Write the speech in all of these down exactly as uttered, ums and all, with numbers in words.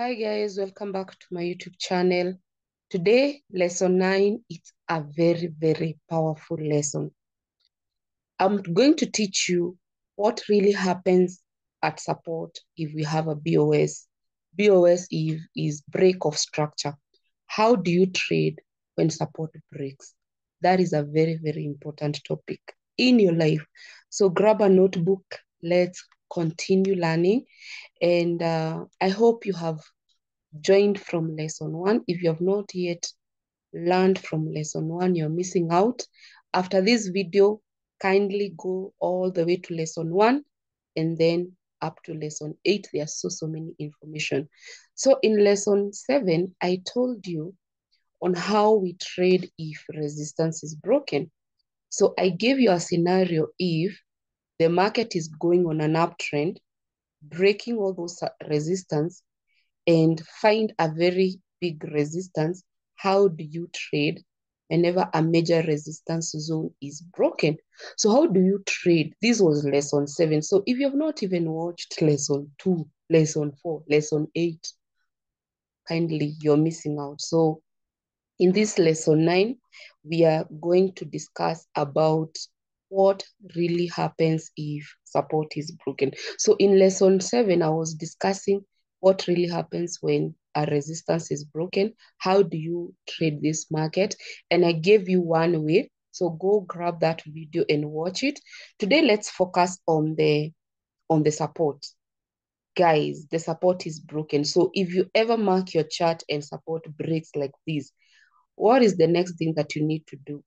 Hi guys, welcome back to my YouTube channel. Today, lesson nine, it's a very, very powerful lesson. I'm going to teach you what really happens at support if we have a B O S. B O S if, is break of structure. How do you trade when support breaks? That is a very, very important topic in your life. So grab a notebook, let's continue learning, and uh, I hope you have joined from lesson one. If you have not yet learned from lesson one, you're missing out. After this video, kindly go all the way to lesson one and then up to lesson eight. There are so, so many information. So in lesson seven, I told you on how we trade if resistance is broken. So I gave you a scenario if the market is going on an uptrend, breaking all those resistance and find a very big resistance. How do you trade whenever a major resistance zone is broken? So how do you trade? This was lesson seven. So if you have not even watched lesson two, lesson four, lesson eight, kindly, you're missing out. So in this lesson nine, we are going to discuss about what really happens if support is broken. So in lesson seven, I was discussing what really happens when a resistance is broken. How do you trade this market? And I gave you one way. So go grab that video and watch it. Today, let's focus on the, on the support. Guys, the support is broken. So if you ever mark your chart and support breaks like this, what is the next thing that you need to do?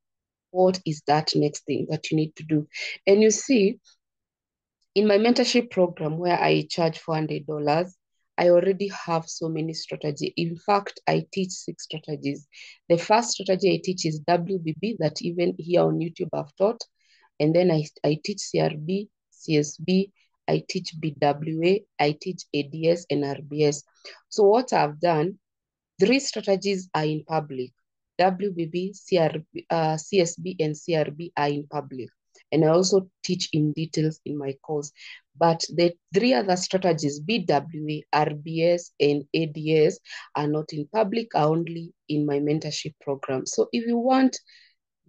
What is that next thing that you need to do? And you see, in my mentorship program where I charge four hundred dollars, I already have so many strategies. In fact, I teach six strategies. The first strategy I teach is W B B, that even here on YouTube I've taught. And then I, I teach C R B, C S B, I teach B W A, I teach A D S and R B S. So what I've done, three strategies are in public. W B B, C R B, uh, C S B, and C R B are in public. And I also teach in details in my course. But the three other strategies, B W A, R B S, and A D S, are not in public, are only in my mentorship program. So if you want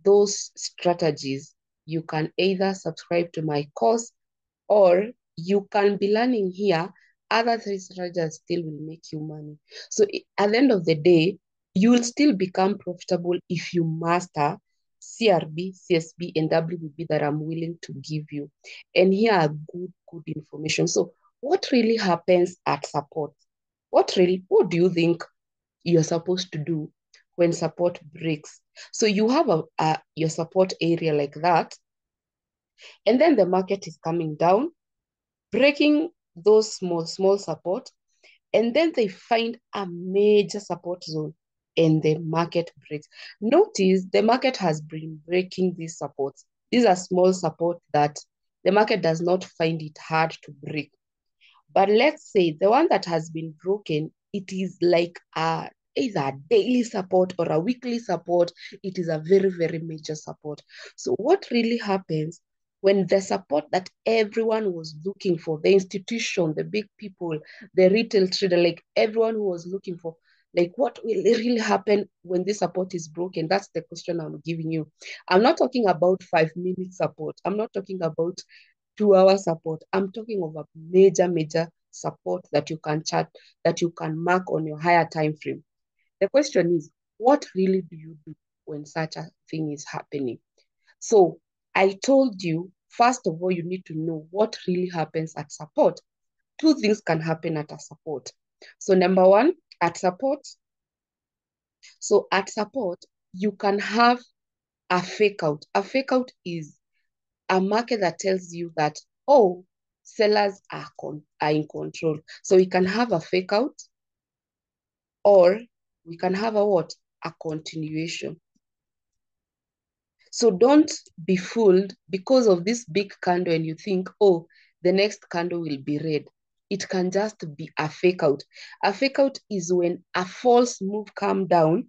those strategies, you can either subscribe to my course or you can be learning here. Other three strategies still will make you money. So at the end of the day, you will still become profitable if you master C R B, C S B, and W B B that I'm willing to give you. And here are good, good information. So what really happens at support? What really, what do you think you're supposed to do when support breaks? So you have a, a your support area like that, and then the market is coming down, breaking those small, small support, and then they find a major support zone. And the market breaks. Notice the market has been breaking these supports. These are small support that the market does not find it hard to break. But let's say the one that has been broken, it is like a, either a daily support or a weekly support. It is a very, very major support. So what really happens when the support that everyone was looking for, the institution, the big people, the retail trader, like everyone who was looking for, like what will really happen when this support is broken? That's the question I'm giving you. I'm not talking about five-minute support. I'm not talking about two-hour support. I'm talking of a major, major support that you can chart, that you can mark on your higher time frame. The question is, what really do you do when such a thing is happening? So I told you, first of all, you need to know what really happens at support. Two things can happen at a support. So number one, at support, so at support, you can have a fake out. A fake out is a market that tells you that, oh, sellers are, con are in control. So we can have a fake out or we can have a what? A continuation. So don't be fooled because of this big candle and you think, oh, the next candle will be red. It can just be a fake out. A fake out is when a false move comes down,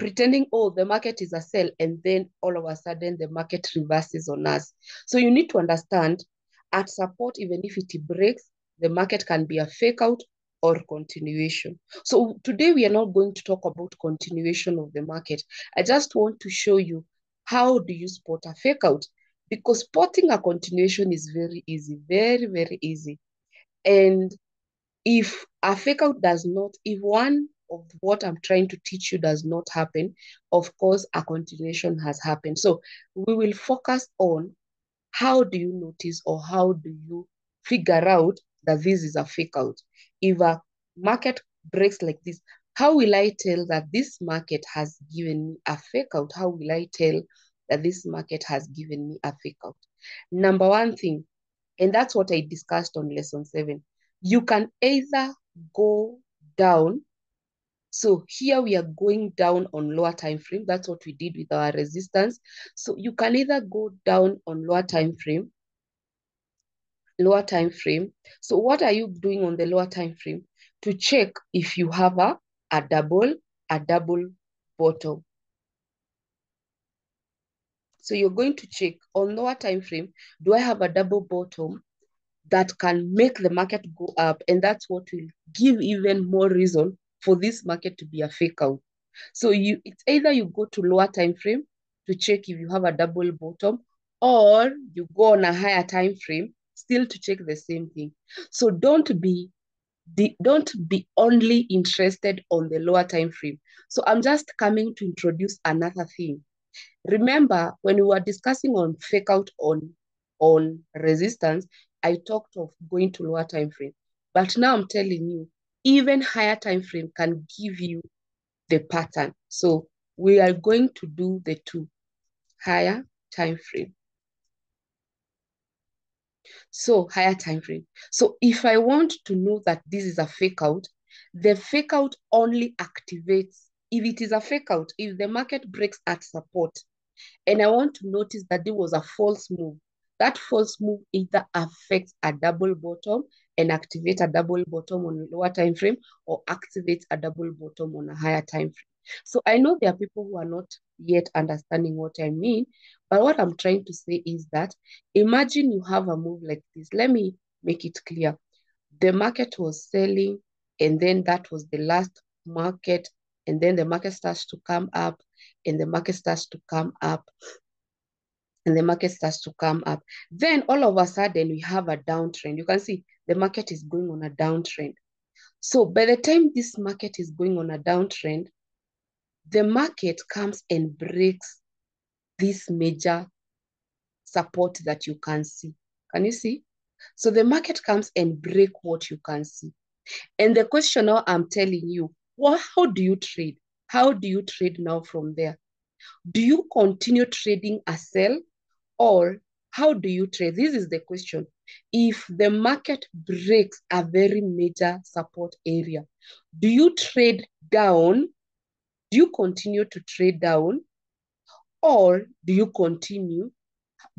pretending, oh, the market is a sell, and then all of a sudden the market reverses on us. So you need to understand at support, even if it breaks, the market can be a fake out or continuation. So today we are not going to talk about continuation of the market. I just want to show you how do you spot a fake out, because spotting a continuation is very easy, very, very easy. And if a fake out does not, if one of what I'm trying to teach you does not happen, of course, a continuation has happened. So we will focus on how do you notice or how do you figure out that this is a fake out. If a market breaks like this, how will I tell that this market has given me a fake out? How will I tell that this market has given me a fake out? Number one thing, and that's what I discussed on lesson seven, you can either go down. So here we are going down on lower time frame. That's what we did with our resistance. So you can either go down on lower time frame, lower time frame. So what are you doing on the lower time frame? To check if you have a, a double, a double bottom. So you're going to check on lower time frame, do I have a double bottom that can make the market go up? And that's what will give even more reason for this market to be a fake out. So you, it's either you go to lower time frame to check if you have a double bottom, or you go on a higher time frame still to check the same thing. So don't be don't be only interested on the lower time frame. So I'm just coming to introduce another thing. Remember when we were discussing on fake out on on resistance, I talked of going to lower time frame, but now I'm telling you, even higher time frame can give you the pattern. So we are going to do the two higher time frame. So higher time frame. So if I want to know that this is a fake out, the fake out only activates if it is a fake out, if the market breaks at support, and I want to notice that there was a false move. That false move either affects a double bottom and activate a double bottom on a lower time frame, or activate a double bottom on a higher time frame. So I know there are people who are not yet understanding what I mean, but what I'm trying to say is that imagine you have a move like this. Let me make it clear. The market was selling, and then that was the last market, and then the market starts to come up, and the market starts to come up, and the market starts to come up. Then all of a sudden we have a downtrend. You can see the market is going on a downtrend. So by the time this market is going on a downtrend, the market comes and breaks this major support that you can see. Can you see? So the market comes and breaks what you can see. And the question now I'm telling you, well, how do you trade? How do you trade now from there? Do you continue trading a sell? Or how do you trade? This is the question. If the market breaks a very major support area, do you trade down? Do you continue to trade down? Or do you continue?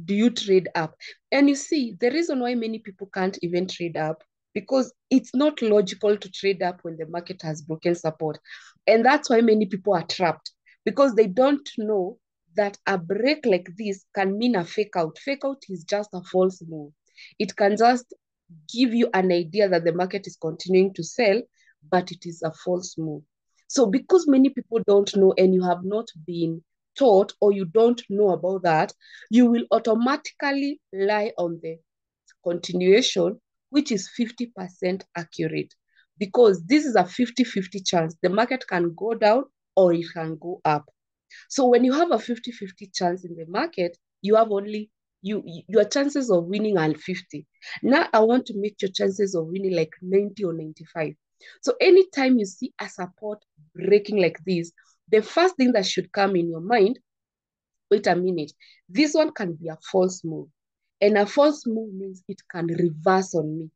Do you trade up? And you see, the reason why many people can't even trade up, because it's not logical to trade up when the market has broken support. And that's why many people are trapped, because they don't know that a break like this can mean a fake out. Fake out is just a false move. It can just give you an idea that the market is continuing to sell, but it is a false move. So because many people don't know, and you have not been taught, or you don't know about that, you will automatically lie on the continuation, which is fifty percent accurate, because this is a fifty fifty chance. The market can go down or it can go up. So when you have a fifty fifty chance in the market, you have only, you your chances of winning are fifty. Now I want to make your chances of winning like ninety or ninety-five. So anytime you see a support breaking like this, the first thing that should come in your mind, wait a minute, this one can be a false move. And a false move means it can reverse on me.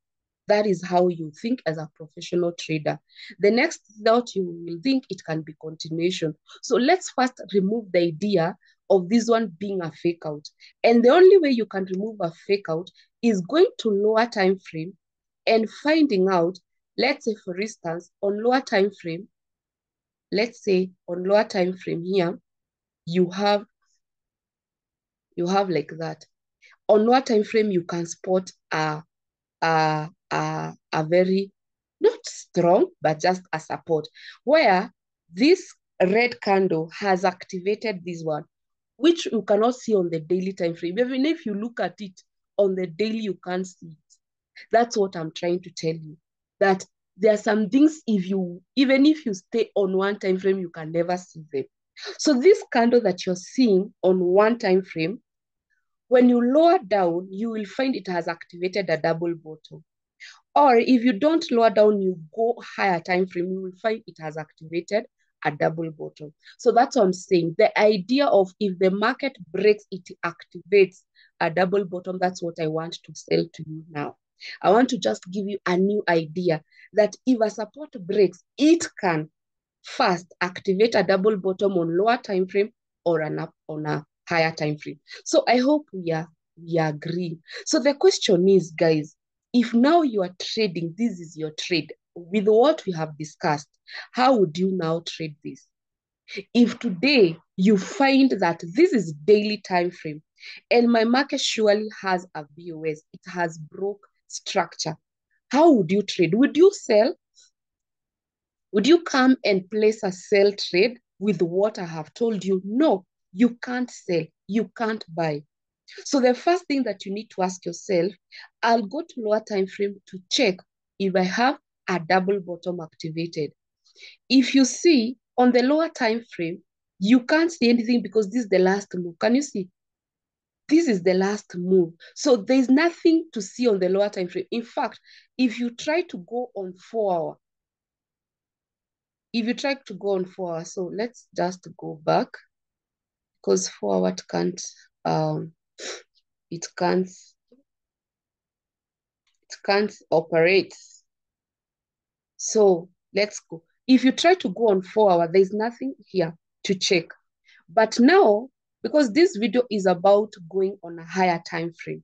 That is how you think as a professional trader. The next thought you will think, it can be continuation. So let's first remove the idea of this one being a fake out. And the only way you can remove a fake out is going to lower time frame and finding out, let's say for instance, on lower time frame, let's say on lower time frame here, you have, you have like that. On lower time frame, you can spot a, a, A, a very, not strong, but just a support, where this red candle has activated this one, which you cannot see on the daily time frame. Even if you look at it on the daily, you can't see it. That's what I'm trying to tell you, that there are some things, if you, even if you stay on one time frame, you can never see them. So this candle that you're seeing on one time frame, when you lower down, you will find it has activated a double bottom. Or if you don't lower down, you go higher time frame, you will find it has activated a double bottom. So that's what I'm saying. The idea of if the market breaks, it activates a double bottom. That's what I want to sell to you now. I want to just give you a new idea that if a support breaks, it can first activate a double bottom on lower time frame or an up on a higher time frame. So I hope we are we are agreeing. So the question is, guys, if now you are trading, this is your trade with what we have discussed, how would you now trade this? If today you find that this is daily time frame and my market surely has a B O S, it has broke structure, how would you trade? Would you sell? Would you come and place a sell trade with what I have told you? No, you can't sell, you can't buy. So the first thing that you need to ask yourself, I'll go to lower time frame to check if I have a double bottom activated. If you see on the lower time frame, you can't see anything because this is the last move. Can you see? This is the last move. So there's nothing to see on the lower time frame. In fact, if you try to go on four hour, if you try to go on four hours, so let's just go back, because four hour can't, um, it can't, it can't operate. So let's go. If you try to go on four hours, there's nothing here to check. But now, because this video is about going on a higher time frame,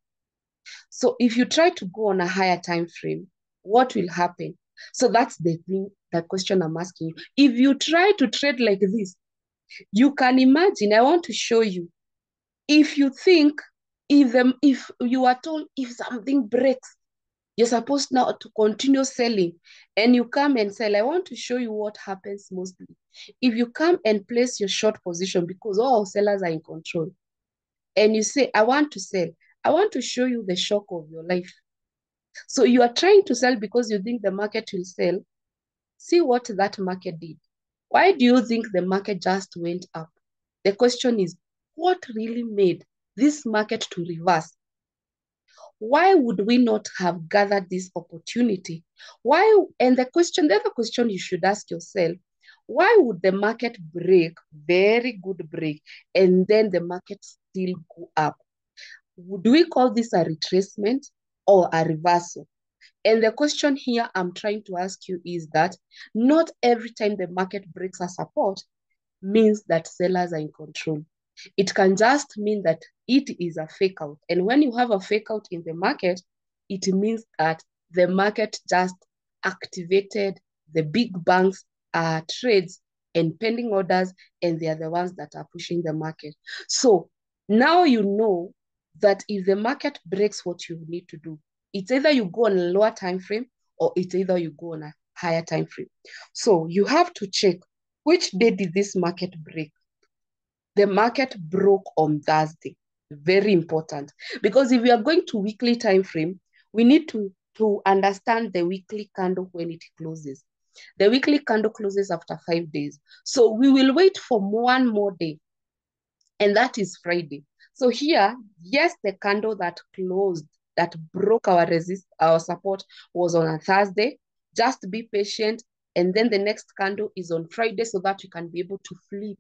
so if you try to go on a higher time frame, what will happen? So that's the thing, the question I'm asking you. If you try to trade like this, you can imagine, I want to show you. If you think, if, um, if you are told if something breaks, you're supposed now to continue selling, and you come and sell. I want to show you what happens mostly. If you come and place your short position, because all sellers are in control, and you say, I want to sell, I want to show you the shock of your life. So you are trying to sell because you think the market will sell. See what that market did. Why do you think the market just went up? The question is, what really made this market to reverse? Why would we not have gathered this opportunity? Why? And the question, the other question you should ask yourself, why would the market break, very good break, and then the market still go up? Would we call this a retracement or a reversal? And the question here I'm trying to ask you is that not every time the market breaks a support means that sellers are in control. It can just mean that it is a fake out. And when you have a fake out in the market, it means that the market just activated the big banks' uh, trades and pending orders, and they are the ones that are pushing the market. So now you know that if the market breaks, what you need to do, it's either you go on a lower time frame or it's either you go on a higher time frame. So you have to check, which day did this market break? The market broke on Thursday. Very important. Because if we are going to weekly time frame, we need to, to understand the weekly candle when it closes. The weekly candle closes after five days. So we will wait for one more day, and that is Friday. So here, yes, the candle that closed, that broke our resist, our support was on a Thursday. Just be patient. And then the next candle is on Friday so that you can be able to flip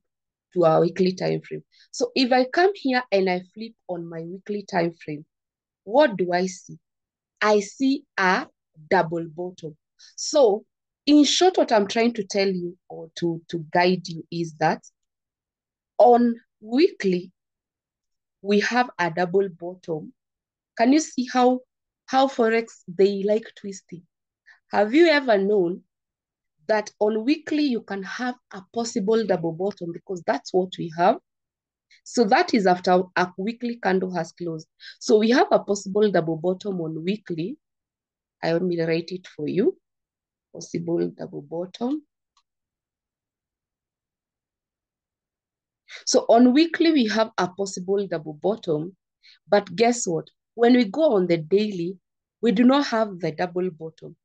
to our weekly time frame. So if I come here and I flip on my weekly time frame, what do I see? I see a double bottom. So in short, what I'm trying to tell you or to, to guide you is that on weekly, we have a double bottom. Can you see how, how Forex, they like twisting? Have you ever known that on weekly you can have a possible double bottom? Because that's what we have. So that is after a weekly candle has closed. So we have a possible double bottom on weekly. I will write it for you. possible double bottom. So on weekly, we have a possible double bottom, but guess what? When we go on the daily, we do not have the double bottom.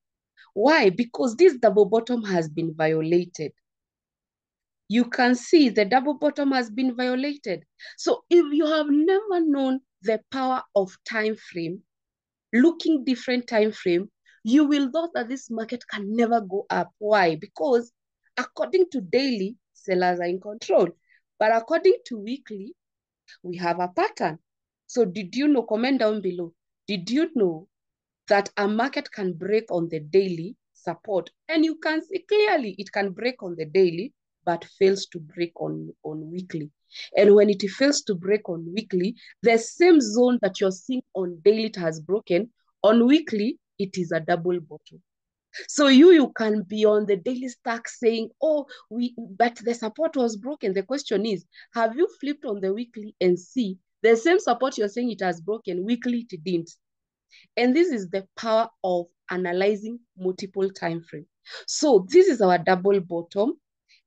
Why? Because this double bottom has been violated. You can see the double bottom has been violated. So if you have never known the power of time frame, looking different time frame, you will know that this market can never go up. Why? Because according to daily, sellers are in control. But according to weekly, we have a pattern. So did you know, comment down below, did you know that a market can break on the daily support? And you can see clearly it can break on the daily, but fails to break on, on weekly. And when it fails to break on weekly, the same zone that you're seeing on daily it has broken, on weekly, it is a double bottom. So you, you can be on the daily stack saying, oh, we, but the support was broken. The question is, have you flipped on the weekly and see the same support you're saying it has broken, weekly it didn't? And this is the power of analyzing multiple time frames. So this is our double bottom,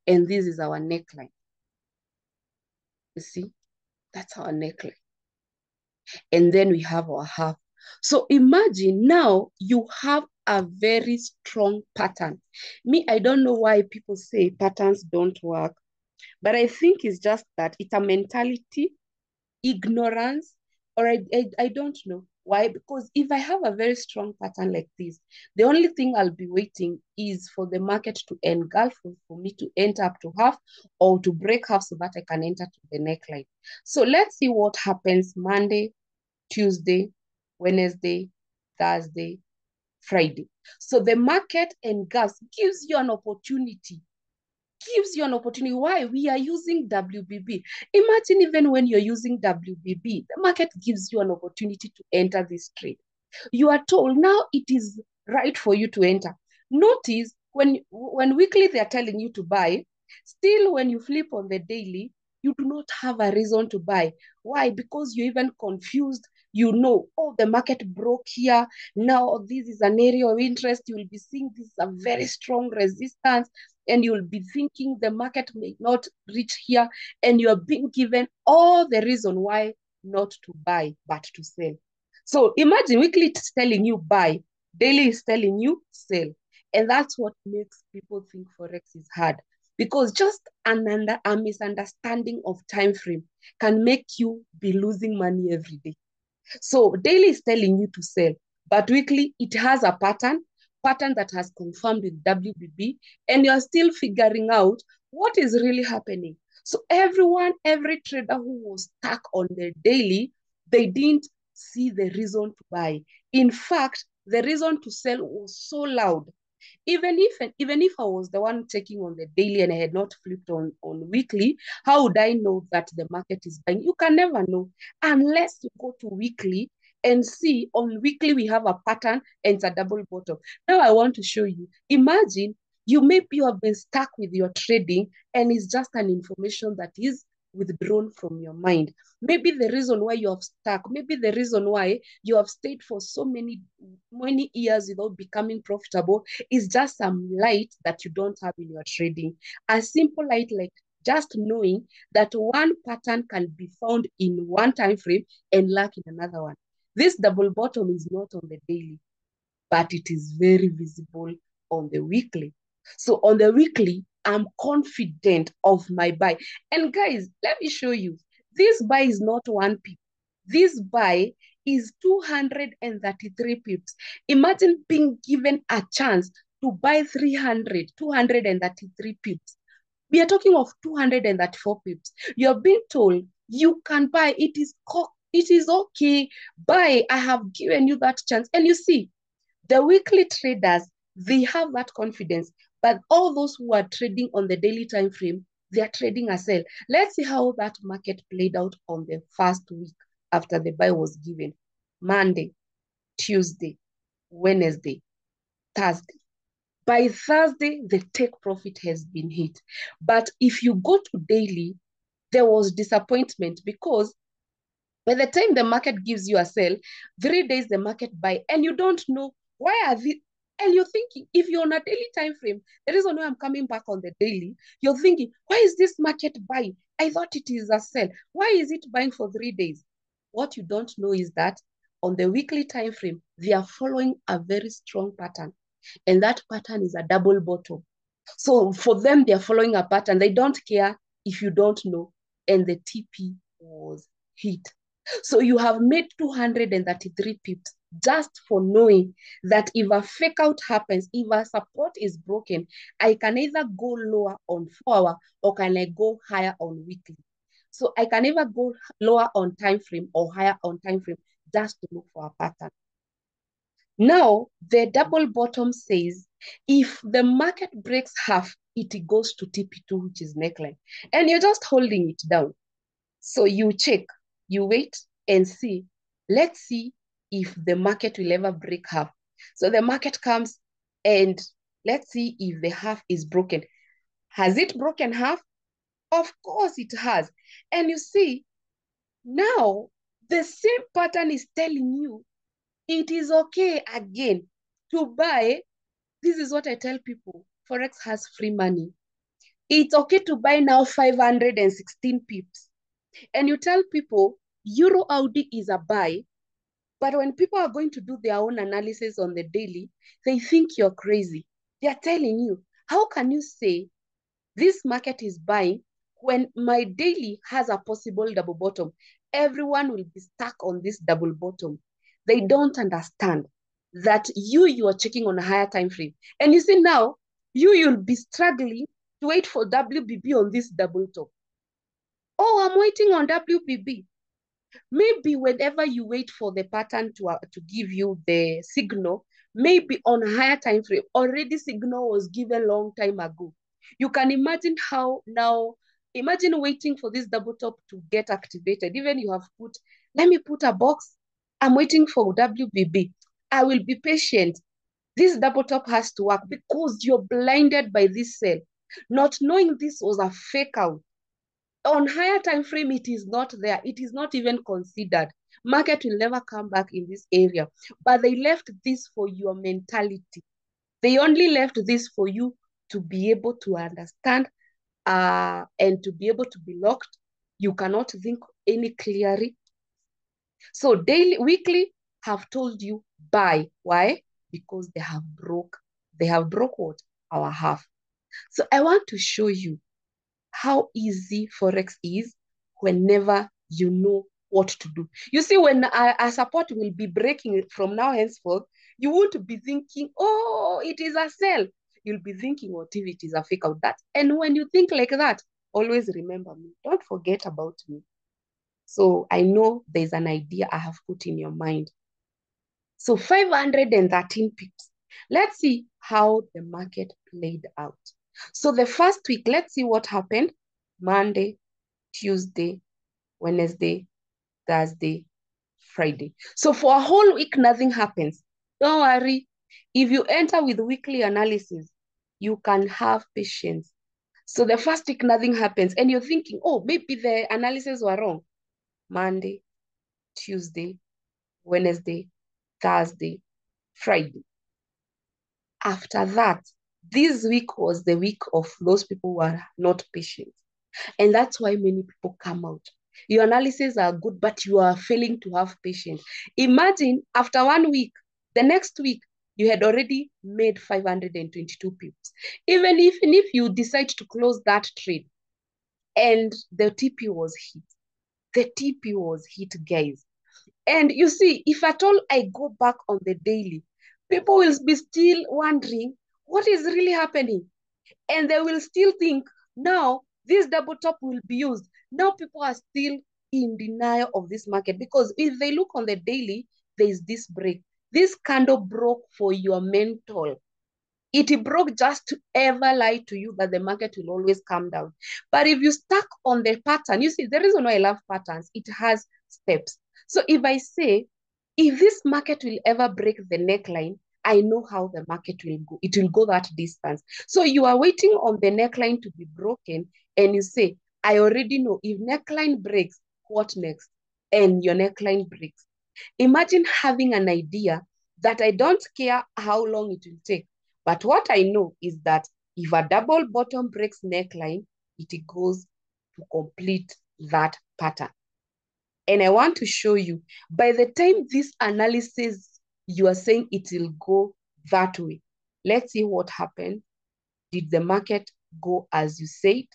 and this is our neckline. You see, that's our neckline. And then we have our half. So imagine now you have a very strong pattern. Me, I don't know why people say patterns don't work, but I think it's just that it's a mentality, ignorance, or I, I, I don't know. Why? Because if I have a very strong pattern like this, the only thing I'll be waiting is for the market to engulf, for me to enter up to half or to break half so that I can enter to the neckline. So let's see what happens Monday, Tuesday, Wednesday, Thursday, Friday. So the market engulfs, gives you an opportunity. Gives you an opportunity. Why? We are using W B B. Imagine even when you're using W B B, the market gives you an opportunity to enter this trade. You are told now it is right for you to enter. Notice when, when weekly they are telling you to buy, still when you flip on the daily, you do not have a reason to buy. Why? Because you're even confused. You know, oh, the market broke here. Now this is an area of interest. You will be seeing this is a very strong resistance. And you'll be thinking the market may not reach here, and you're being given all the reason why not to buy, but to sell. So imagine weekly is telling you buy, daily is telling you sell. And that's what makes people think Forex is hard, because just an under, a misunderstanding of time frame can make you be losing money every day. So daily is telling you to sell, but weekly, it has a pattern, pattern that has confirmed with W B B, and you're still figuring out what is really happening. So everyone, every trader who was stuck on the daily, they didn't see the reason to buy. In fact, the reason to sell was so loud. Even if, even if I was the one taking on the daily and I had not flipped on, on weekly, how would I know that the market is buying? You can never know unless you go to weekly and see on weekly we have a pattern and it's a double bottom. Now I want to show you. Imagine you maybe you have been stuck with your trading and it's just an information that is withdrawn from your mind. Maybe the reason why you have stuck, maybe the reason why you have stayed for so many, many years without becoming profitable is just some light that you don't have in your trading. A simple light like just knowing that one pattern can be found in one time frame and lack in another one. This double bottom is not on the daily, but it is very visible on the weekly. So on the weekly, I'm confident of my buy. And guys, let me show you. This buy is not one pip. This buy is two hundred thirty-three pips. Imagine being given a chance to buy three hundred, two hundred thirty-three pips. We are talking of two hundred thirty-four pips. You're being told you can buy. It is cocked. It is okay, buy, I have given you that chance. And you see, the weekly traders, they have that confidence, but all those who are trading on the daily time frame, they are trading a sell. Let's see how that market played out on the first week after the buy was given. Monday, Tuesday, Wednesday, Thursday. By Thursday, the take profit has been hit. But if you go to daily, there was disappointment because by the time the market gives you a sell, three days the market buy, and you don't know why are the, And you're thinking, if you're on a daily time frame, the reason why I'm coming back on the daily, you're thinking, why is this market buying? I thought it is a sell. Why is it buying for three days? What you don't know is that on the weekly time frame, they are following a very strong pattern. And that pattern is a double bottom. So for them, they are following a pattern. They don't care if you don't know. And the T P was hit. So you have made two hundred thirty-three pips just for knowing that if a fake out happens, if a support is broken, I can either go lower on four hour or can I go higher on weekly. So I can either go lower on time frame or higher on time frame just to look for a pattern. Now, the double bottom says, if the market breaks half, it goes to T P two, which is neckline. And you're just holding it down. So you check, you wait and see. Let's see if the market will ever break half. So the market comes and let's see if the half is broken. Has it broken half? Of course it has. And you see, now the same pattern is telling you it is okay again to buy. This is what I tell people. Forex has free money. It's okay to buy now five hundred sixteen pips. And you tell people Euro Audi is a buy. But when people are going to do their own analysis on the daily, they think you're crazy. They're telling you, how can you say this market is buying when my daily has a possible double bottom? Everyone will be stuck on this double bottom. They don't understand that you, you are checking on a higher time frame. And you see now, you, you'll be struggling to wait for W B B on this double top. Oh, I'm waiting on W B B. Maybe whenever you wait for the pattern to, uh, to give you the signal, maybe on a higher time frame, already signal was given a long time ago. You can imagine how now, imagine waiting for this double top to get activated. Even you have put, let me put a box. I'm waiting for W B B. I will be patient. This double top has to work because you're blinded by this sell, not knowing this was a fake out. On higher time frame, it is not there. It is not even considered. Market will never come back in this area. But they left this for your mentality. They only left this for you to be able to understand uh, and to be able to be locked. You cannot think any clearly. So daily, weekly have told you buy. Why? Because they have broke. They have broke what? Our half. So I want to show you how easy Forex is whenever you know what to do. You see, when a, a support will be breaking from now henceforth, you won't be thinking, oh, it is a sell. You'll be thinking, what if it is a fake out that? And when you think like that, always remember me. Don't forget about me. So I know there's an idea I have put in your mind. So five hundred thirteen pips. Let's see how the market played out. So the first week, let's see what happened. Monday, Tuesday, Wednesday, Thursday, Friday. So for a whole week, nothing happens. Don't worry. If you enter with weekly analysis, you can have patience. So the first week, nothing happens. And you're thinking, oh, maybe the analysis were wrong. Monday, Tuesday, Wednesday, Thursday, Friday. After that, this week was the week of those people who are not patient. And that's why many people come out. Your analyses are good, but you are failing to have patience. Imagine after one week, the next week, you had already made five hundred twenty-two pips. Even if, and if you decide to close that trade and the T P was hit, the T P was hit, guys. And you see, if at all I go back on the daily, people will be still wondering, what is really happening? And they will still think, now this double top will be used. Now people are still in denial of this market because if they look on the daily, there is this break. This candle broke for your mental. It broke just to ever lie to you that the market will always come down. But if you stuck on the pattern, you see, the reason why I love patterns, it has steps. So if I say, if this market will ever break the neckline, I know how the market will go. It will go that distance. So you are waiting on the neckline to be broken and you say, I already know if neckline breaks, what next? And your neckline breaks. Imagine having an idea that I don't care how long it will take. But what I know is that if a double bottom breaks neckline, it goes to complete that pattern. And I want to show you, by the time this analysis, you are saying it will go that way. Let's see what happened. Did the market go as you said?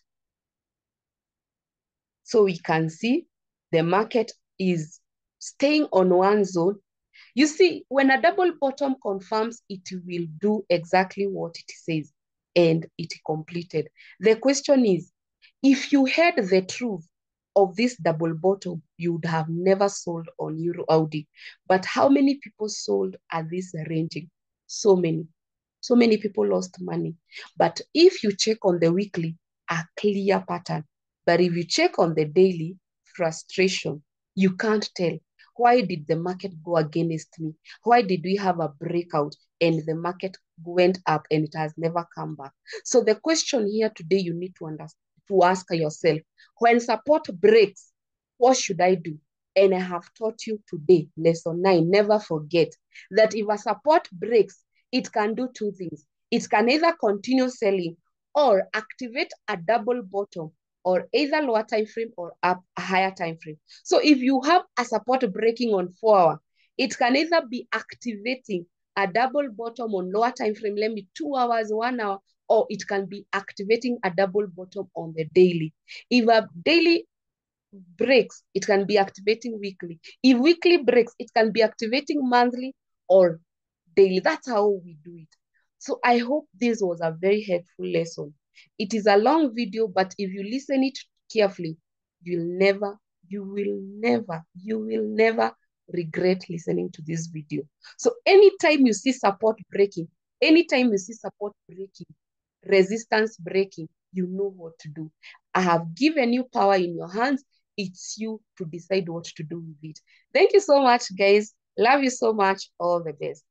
So we can see the market is staying on one zone. You see, when a double bottom confirms, it will do exactly what it says, and it completed. The question is, if you had the truth of this double bottom, you would have never sold on Euro Audi. But how many people sold at this ranging? So many. So many people lost money. But if you check on the weekly, a clear pattern. But if you check on the daily, frustration, you can't tell. Why did the market go against me? Why did we have a breakout and the market went up and it has never come back? So the question here today, you need to understand, to ask yourself, when support breaks, what should I do? And I have taught you today, lesson nine, never forget that if a support breaks, it can do two things. It can either continue selling or activate a double bottom, or either lower time frame or up a higher time frame. So if you have a support breaking on four hour, it can either be activating a double bottom on lower time frame, let me two hours, one hour, or it can be activating a double bottom on the daily. If a daily breaks, it can be activating weekly. If weekly breaks, it can be activating monthly or daily. That's how we do it. So I hope this was a very helpful lesson. It is a long video, but if you listen it carefully, you'll never, you will never, you will never regret listening to this video. So anytime you see support breaking, anytime you see support breaking, resistance breaking, you know what to do. I have given you power in your hands. It's you to decide what to do with it. Thank you so much, guys. Love you so much. All the best.